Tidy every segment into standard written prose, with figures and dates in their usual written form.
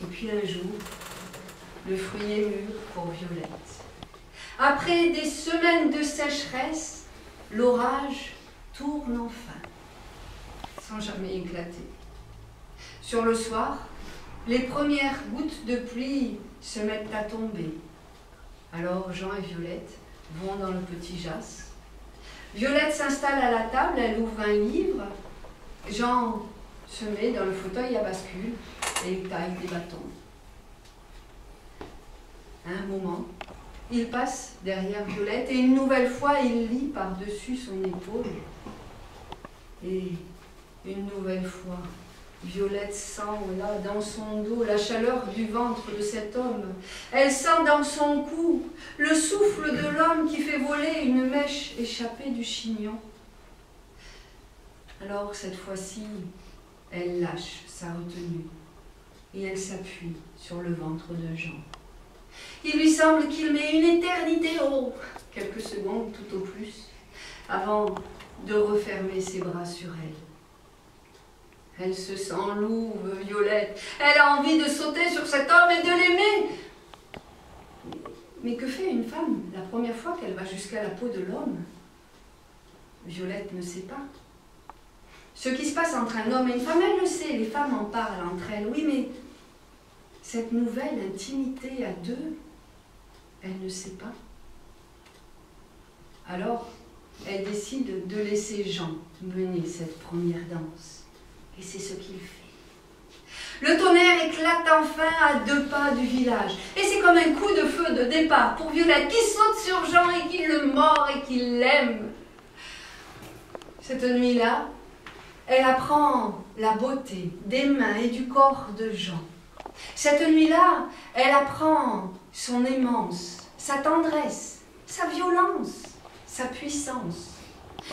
Et puis un jour, le fruit est mûr pour Violette. Après des semaines de sécheresse, l'orage tourne enfin, sans jamais éclater. Sur le soir, les premières gouttes de pluie se mettent à tomber. Alors Jean et Violette vont dans le petit jas. Violette s'installe à la table, elle ouvre un livre. Jean se met dans le fauteuil à bascule et il taille des bâtons. À un moment, il passe derrière Violette et une nouvelle fois, il lit par-dessus son épaule. Et une nouvelle fois, Violette sent là dans son dos la chaleur du ventre de cet homme. Elle sent dans son cou le souffle de l'homme qui fait voler une mèche échappée du chignon. Alors cette fois-ci, elle lâche sa retenue et elle s'appuie sur le ventre de Jean. Il lui semble qu'il met une éternité, oh, quelques secondes tout au plus, avant de refermer ses bras sur elle. Elle se sent louve, Violette. Elle a envie de sauter sur cet homme et de l'aimer. Mais que fait une femme la première fois qu'elle va jusqu'à la peau de l'homme? Violette ne sait pas. Ce qui se passe entre un homme et une femme, elle le sait. Les femmes en parlent entre elles, oui, mais cette nouvelle intimité à deux, elle ne sait pas. Alors, elle décide de laisser Jean mener cette première danse. Et c'est ce qu'il fait. Le tonnerre éclate enfin à 2 pas du village. Et c'est comme un coup de feu de départ pour Violette qui saute sur Jean et qui le mord et qui l'aime. Cette nuit-là, elle apprend la beauté des mains et du corps de Jean. Cette nuit-là, elle apprend son aimance, sa tendresse, sa violence, sa puissance.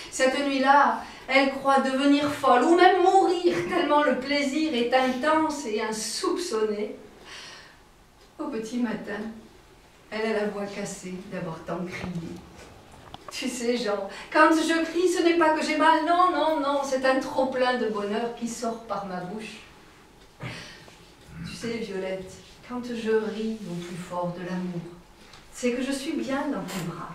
Cette nuit-là, elle croit devenir folle ou même mourir tellement le plaisir est intense et insoupçonné. Au petit matin, elle a la voix cassée d'avoir tant crié. Tu sais, Jean, quand je crie, ce n'est pas que j'ai mal, non, non, non, c'est un trop-plein de bonheur qui sort par ma bouche. Tu sais, Violette, quand je ris au plus fort de l'amour, c'est que je suis bien dans tes bras.